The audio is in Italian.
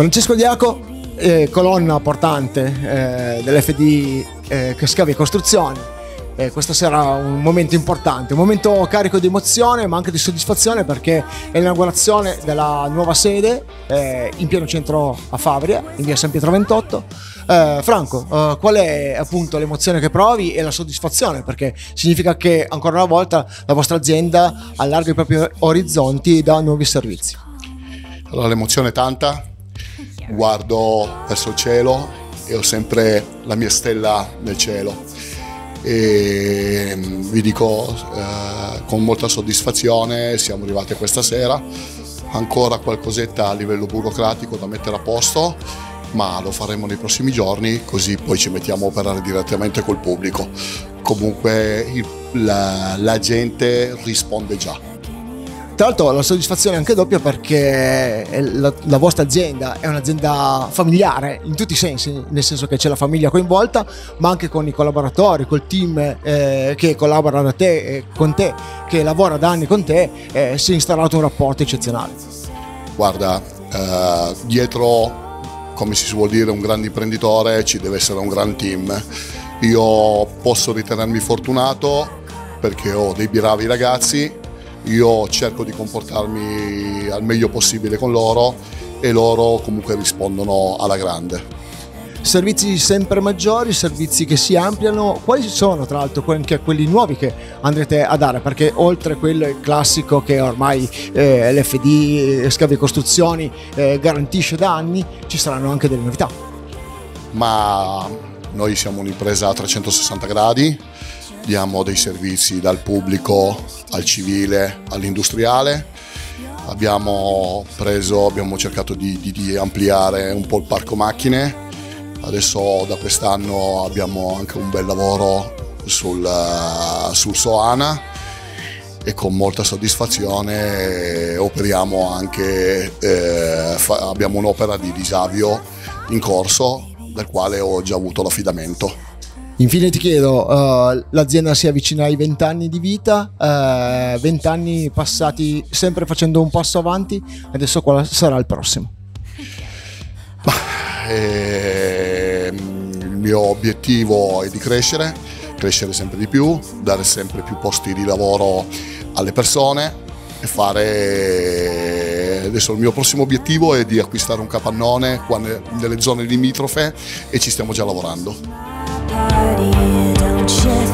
Francesco Diaco, colonna portante dell'FD Scavi e Costruzioni. Questa sera un momento importante, un momento carico di emozione ma anche di soddisfazione, perché è l'inaugurazione della nuova sede in pieno centro a Favria, in via San Pietro 28. Franco, qual è appunto l'emozione che provi e la soddisfazione, perché significa che ancora una volta la vostra azienda allarga i propri orizzonti e dà nuovi servizi? Allora, l'emozione è tanta, guardo verso il cielo e ho sempre la mia stella nel cielo. E vi dico con molta soddisfazione siamo arrivati a questa sera, ancora qualcosetta a livello burocratico da mettere a posto, ma lo faremo nei prossimi giorni, così poi ci mettiamo a operare direttamente col pubblico. Comunque la gente risponde già. Tra l'altro la soddisfazione è anche doppia, perché la vostra azienda è un'azienda familiare in tutti i sensi, nel senso che c'è la famiglia coinvolta, ma anche con i collaboratori, col team che collabora da te, con te, che lavora da anni con te, si è instaurato un rapporto eccezionale. Guarda, dietro, come si suol dire, un grande imprenditore ci deve essere un gran team. Io posso ritenermi fortunato perché ho dei bravi ragazzi. Io cerco di comportarmi al meglio possibile con loro e loro comunque rispondono alla grande. Servizi sempre maggiori, servizi che si ampliano. Quali sono tra l'altro anche quelli nuovi che andrete a dare? Perché oltre a quello classico che ormai l'FD Scavi e Costruzioni garantisce da anni, ci saranno anche delle novità. Ma noi siamo un'impresa a 360 gradi. Diamo dei servizi dal pubblico al civile all'industriale. Abbiamo cercato di ampliare un po' il parco macchine. Adesso da quest'anno abbiamo anche un bel lavoro sul Soana e con molta soddisfazione operiamo anche, abbiamo un'opera di disavio in corso dal quale ho già avuto l'affidamento. Infine ti chiedo, l'azienda si avvicina ai 20 anni di vita, 20 anni passati sempre facendo un passo avanti, adesso qual sarà il prossimo? Il mio obiettivo è di crescere sempre di più, dare sempre più posti di lavoro alle persone e adesso il mio prossimo obiettivo è di acquistare un capannone qua nelle zone limitrofe e ci stiamo già lavorando. Party, don't you?